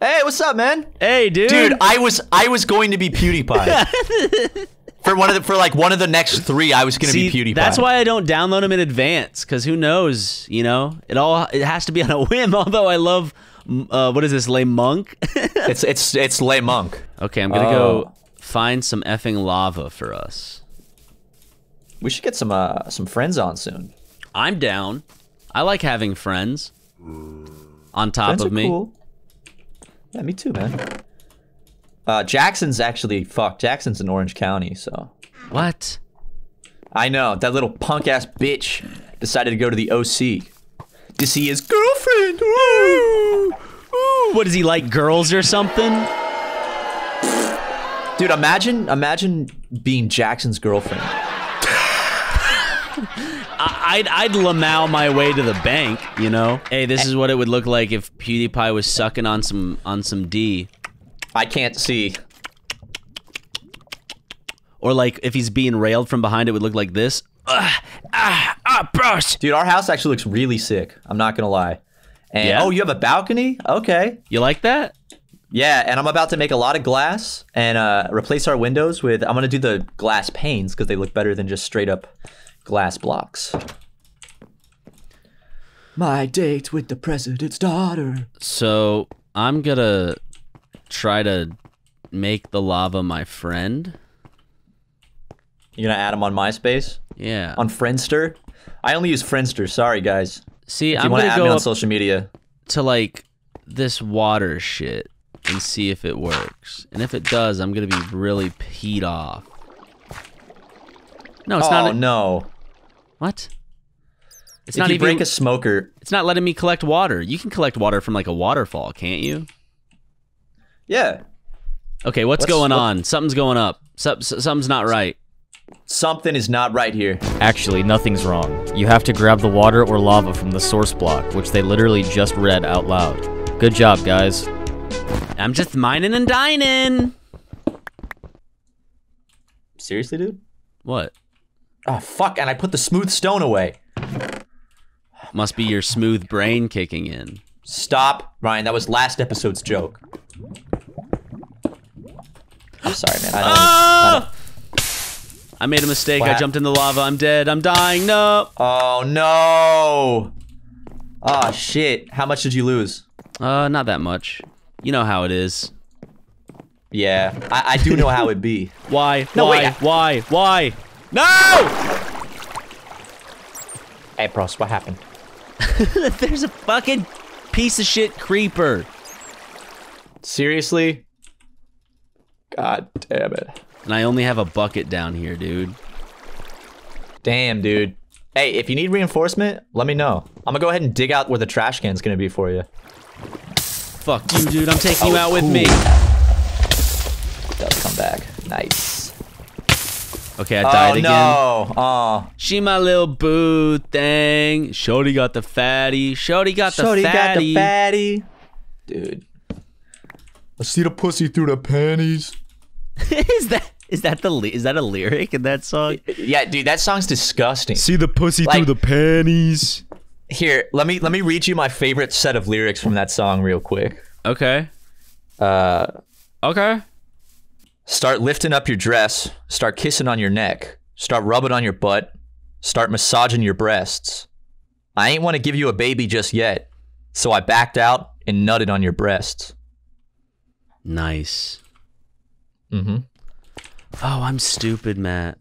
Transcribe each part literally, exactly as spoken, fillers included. Hey, what's up, man? Hey, dude. Dude, I was I was going to be PewDiePie. For one of the, for like one of the next three, I was going to be PewDiePie. That's why I don't download them in advance, because who knows? You know, it all it has to be on a whim. Although I love, uh, what is this, Le Monk? it's it's it's Le Monk. Okay, I'm gonna oh. go find some effing lava for us. We should get some uh some friends on soon. I'm down. I like having friends on top friends of are me. Cool. Yeah, me too, man. Uh, Jackson's actually fuck. Jackson's in Orange County, so. What? I know that little punk ass bitch decided to go to the O C to see his girlfriend. Ooh, ooh. What, does he like girls or something? Dude, imagine, imagine being Jackson's girlfriend. I'd I'd lamau my way to the bank, you know. Hey, this is what it would look like if PewDiePie was sucking on some on some D. I can't see. Or like if he's being railed from behind, it would look like this. Ah, ah, ah, bros. Dude, our house actually looks really sick. I'm not gonna lie. And yeah. Oh, you have a balcony? Okay. You like that? Yeah, and I'm about to make a lot of glass and uh, replace our windows with. I'm gonna do the glass panes because they look better than just straight up glass blocks. My date with the president's daughter. So I'm gonna try to make the lava my friend. You're gonna add him on MySpace? Yeah. On Friendster? I only use Friendster. Sorry, guys. See, if I'm you wanna gonna add go me on social media to like this water shit and see if it works. And if it does, I'm gonna be really peed off. No, it's oh, not. Oh no! What? It's if not you even. Break a smoker. It's not letting me collect water. You can collect water from like a waterfall, can't you? Yeah. Okay, what's, what's going what? on? Something's going up. So, so, something's not right. Something is not right here. Actually, nothing's wrong. You have to grab the water or lava from the source block, which they literally just read out loud. Good job, guys. I'm just mining and dining. Seriously, dude? What? Oh, fuck, and I put the smooth stone away. Must be your smooth brain kicking in. Stop, Ryan. That was last episode's joke. I'm sorry, man. I, don't, ah! I, don't. I made a mistake. Wow. I jumped in the lava. I'm dead. I'm dying. No. Oh, no. Oh, shit. How much did you lose? Uh, not that much. You know how it is. Yeah, I, I do know how it be. Why? No, why? Wait, I... Why? Why? No! Hey, bros, what happened? There's a fucking piece of shit creeper. Seriously? God damn it. And I only have a bucket down here, dude. Damn, dude. Hey, if you need reinforcement, let me know. I'm gonna go ahead and dig out where the trash can's gonna be for you. Fuck you, dude. I'm taking oh, you out with ooh. me. It does come back. Nice. Okay, I died oh, again. Oh, no. Oh. She my little boo thing. Shorty got the fatty. Shorty got the Shorty fatty. Shorty got the fatty. Dude. I see the pussy through the panties. is that is that the is that a lyric in that song? Yeah, dude, that song's disgusting. See the pussy like, through the panties. Here, let me let me read you my favorite set of lyrics from that song real quick. Okay. Uh Okay. Start lifting up your dress, start kissing on your neck, start rubbing on your butt, start massaging your breasts. I ain't want to give you a baby just yet, so I backed out and nutted on your breasts. Nice. Mm-hmm. Oh, I'm stupid, Matt.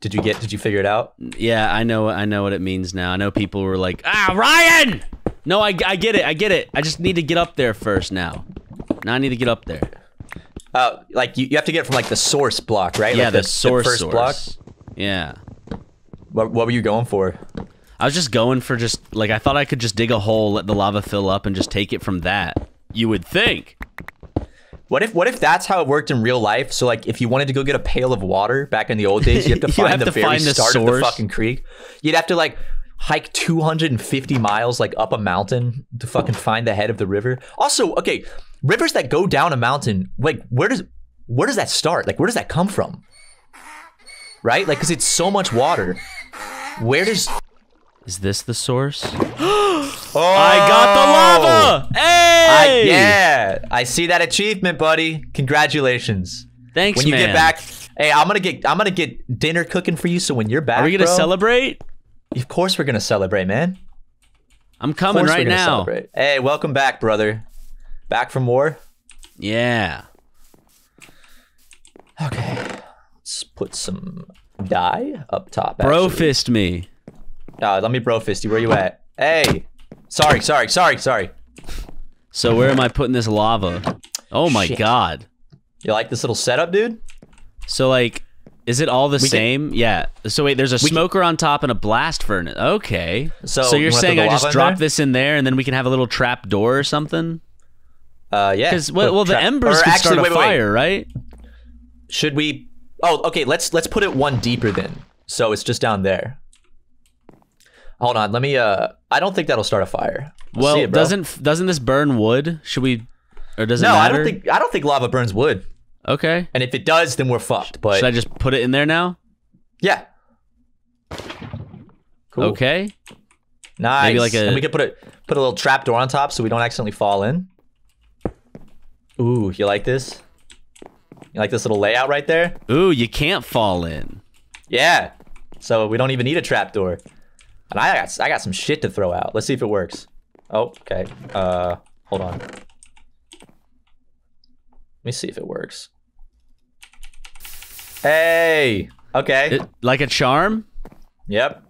Did you get, did you figure it out? Yeah, I know, I know what it means now. I know people were like, ah, Ryan! No, I, I get it, I get it. I just need to get up there first now. Now I need to get up there. Uh, like you, you have to get it from like the source block, right? Yeah, like the, the source the first source. block. Yeah. What, what were you going for? I was just going for just like I thought I could just dig a hole, let the lava fill up, and just take it from that. You would think. What if what if that's how it worked in real life? So like if you wanted to go get a pail of water back in the old days, you have to you find have the to very find the start source. of the fucking creek. You'd have to like hike two hundred fifty miles like up a mountain to fucking find the head of the river. Also, okay. Rivers that go down a mountain, like where does where does that start? Like where does that come from? Right? Like because it's so much water. Where does Is this the source? Oh, I got the lava! Hey! I, yeah, I see that achievement, buddy. Congratulations. Thanks, man. When you man. get back, hey, I'm gonna get I'm gonna get dinner cooking for you. So when you're back, are we gonna bro, celebrate? Of course, we're gonna celebrate, man. I'm coming right now. Celebrate. Hey, welcome back, brother. Back from war? Yeah. Okay. Let's put some dye up top. Bro fist me. Uh, let me bro fist you. Where you at? Hey. Sorry, sorry, sorry, sorry. So where am I putting this lava? Oh my Shit. god. You like this little setup, dude? So like, is it all the we same? Can, yeah. So wait, there's a smoker can, on top and a blast furnace. Okay. So, so you're saying I just drop there? this in there and then we can have a little trap door or something? Uh, yeah. Because well, well the embers could actually start a fire, right? Should we? Oh, okay. Let's let's put it one deeper then. So it's just down there. Hold on, let me, uh, I don't think that'll start a fire. We'll well, see it, bro. doesn't, doesn't this burn wood? Should we, or does it no, matter? No, I don't think, I don't think lava burns wood. Okay. And if it does, then we're fucked, but. Should I just put it in there now? Yeah. Cool. Okay. Nice. Maybe like a. And we could put a, put a little trap door on top so we don't accidentally fall in. Ooh, you like this? You like this little layout right there? Ooh, you can't fall in. Yeah. So we don't even need a trap door. And I got, I got some shit to throw out. Let's see if it works. Oh, okay. Uh, hold on. Let me see if it works. Hey! Okay. It, like a charm? Yep.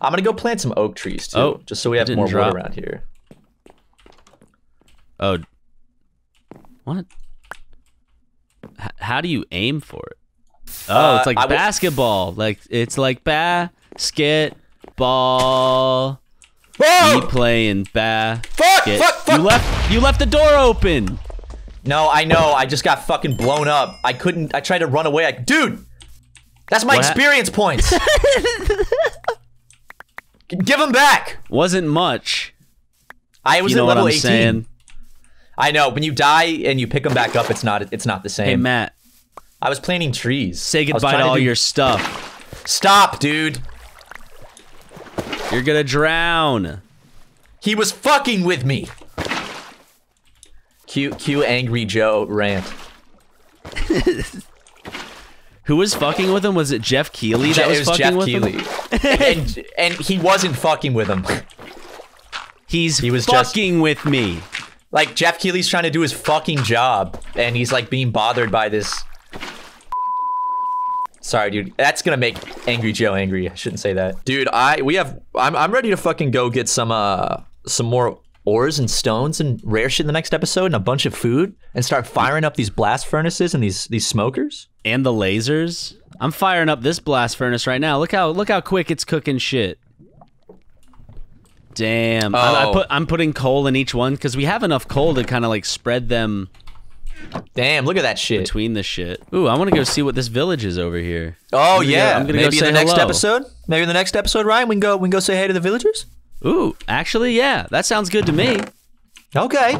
I'm gonna go plant some oak trees, too. Oh, just so we have more drop. wood around here. Oh. What? H how do you aim for it? Oh, uh, it's like I basketball. Like, it's like basket. Ball. Whoa! You playing ba Fuck! Get. Fuck! Fuck! You left. You left the door open. No, I know. I just got fucking blown up. I couldn't. I tried to run away. I, dude, that's my what? experience points. Give them back. Wasn't much. I was you know at level what I'm eighteen. Saying. I know. When you die and you pick them back up, it's not. It's not the same. Hey, Matt. I was planting trees. Say goodbye to all to do... your stuff. Stop, dude. You're gonna drown. He was fucking with me. Q, Q Angry Joe rant. Who was fucking with him? Was it Geoff Keighley that was, was fucking Geoff with Keighley. him? and, and he wasn't fucking with him. He's he was fucking just, with me. Like, Geoff Keighley's trying to do his fucking job, and he's like being bothered by this. Sorry, dude. That's gonna make Angry Joe angry. I shouldn't say that. Dude, I- we have- I'm, I'm ready to fucking go get some, uh... some more ores and stones and rare shit in the next episode and a bunch of food and start firing up these blast furnaces and these- these smokers. And the lasers. I'm firing up this blast furnace right now. Look how- look how quick it's cooking shit. Damn. Oh. I, I put- I'm putting coal in each one because we have enough coal to kind of like spread them... Damn, look at that shit. Between the shit. Ooh, I want to go see what this village is over here. Oh, I'm yeah. Go, I'm gonna Maybe go in the next hello. episode? Maybe in the next episode, Ryan, we can, go, we can go say hey to the villagers? Ooh, actually, yeah. That sounds good to me. Okay.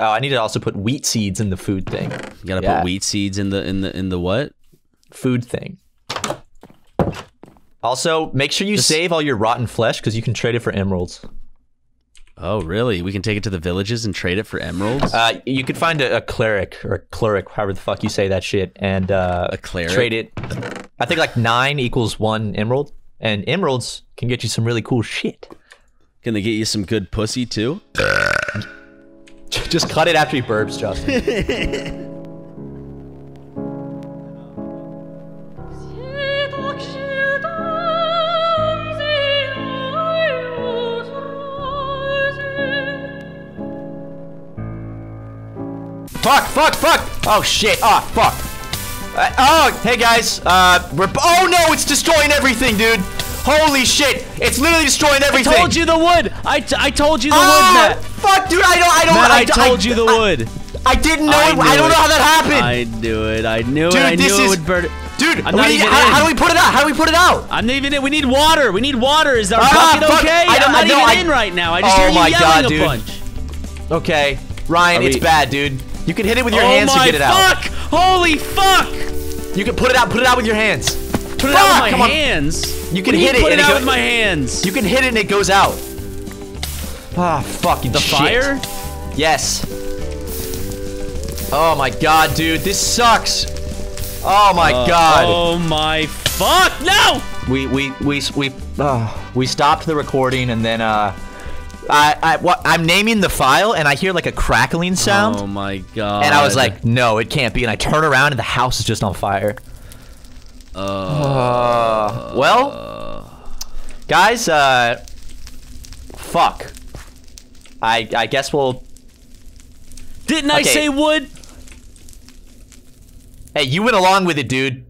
Oh, I need to also put wheat seeds in the food thing. You gotta yeah. put wheat seeds in the, in the, in the what? Food thing. Also, make sure you Just... save all your rotten flesh, because you can trade it for emeralds. Oh, really? We can take it to the villages and trade it for emeralds? Uh, you could find a, a cleric, or a cleric, however the fuck you say that shit, and uh, a cleric? Trade it. I think like nine equals one emerald, and emeralds can get you some really cool shit. Can they get you some good pussy, too? Just cut it after he burps, Justin. Fuck, fuck, fuck! Oh shit, oh fuck. Uh, oh, hey guys, uh, we're- Oh no, it's destroying everything, dude! Holy shit, it's literally destroying everything! I told you the wood! I, t I told you the oh, wood, Matt! Fuck, dude, I don't- I don't- Matt, I, I told I, you the I, wood! I, I didn't know I it, I don't it. know how that happened! I knew it, I knew dude, it, I this knew is, it would burn it. Dude, I'm not we, even how, in. how do we put it out? How do we put it out? I'm not even in, we need water, we need water, is our ah, bucket fuck. okay? I I'm not I even I, in right now, I just oh hear you yelling God, a bunch. Okay, Ryan, it's bad, dude. You can hit it with your oh hands to get it out. Fuck! Holy fuck! You can put it out. Put it out with your hands. Put fuck, it out with my hands. You can hit it. Put it out with my hands. You can hit it and it goes out. Ah, fuck. The shit. Fire? Yes. Oh my god, dude. This sucks. Oh my uh, god. Oh my fuck. No! We, we, we, we, uh, we stopped the recording and then, uh, I, I, what, I'm naming the file and I hear like a crackling sound. Oh my god. And I was like, no, it can't be. And I turn around and the house is just on fire. Uh, uh well, guys, uh, fuck. I, I guess we'll. Didn't okay. I say wood? Hey, you went along with it, dude.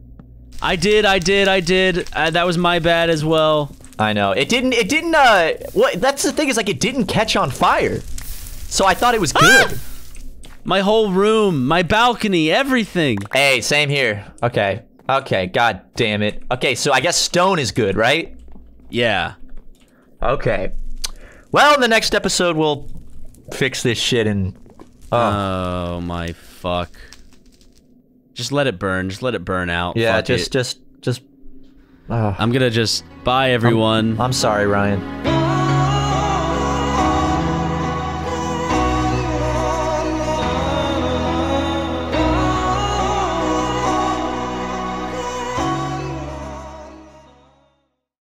I did, I did, I did. Uh, that was my bad as well. I know. It didn't, it didn't, uh, what, that's the thing is, like, it didn't catch on fire. So I thought it was good. Ah! My whole room, my balcony, everything. Hey, same here. Okay. Okay, god damn it. Okay, so I guess stone is good, right? Yeah. Okay. Well, in the next episode, we'll fix this shit and... Oh, oh my fuck. Just let it burn. Just let it burn out. Yeah, fuck just, it. just, just, just... Uh, I'm gonna just... Bye, everyone. I'm, I'm sorry, Ryan.